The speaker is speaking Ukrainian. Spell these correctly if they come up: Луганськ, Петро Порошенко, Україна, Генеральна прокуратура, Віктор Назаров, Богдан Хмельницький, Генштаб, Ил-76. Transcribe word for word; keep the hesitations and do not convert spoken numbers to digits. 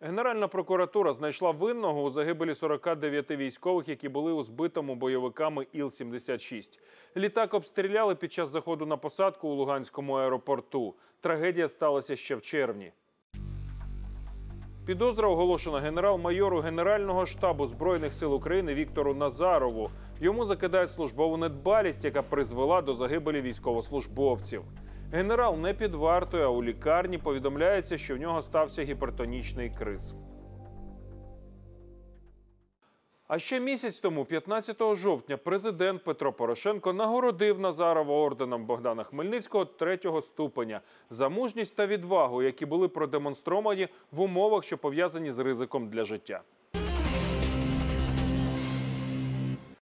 Генеральна прокуратура знайшла винного у загибелі сорока дев'яти військових, які були у збитому бойовиками Іл сімдесят шість. Літак обстріляли під час заходу на посадку у Луганському аеропорту. Трагедія сталася ще в червні. Підозра оголошена генерал-майору Генерального штабу Збройних сил України Віктору Назарову. Йому закидають службову недбалість, яка призвела до загибелі військовослужбовців. Генерал не під вартою, а у лікарні. Повідомляється, що в нього стався гіпертонічний криз. А ще місяць тому, п'ятнадцятого жовтня, президент Петро Порошенко нагородив Назарова орденом Богдана Хмельницького третього ступеня за мужність та відвагу, які були продемонстровані в умовах, що пов'язані з ризиком для життя.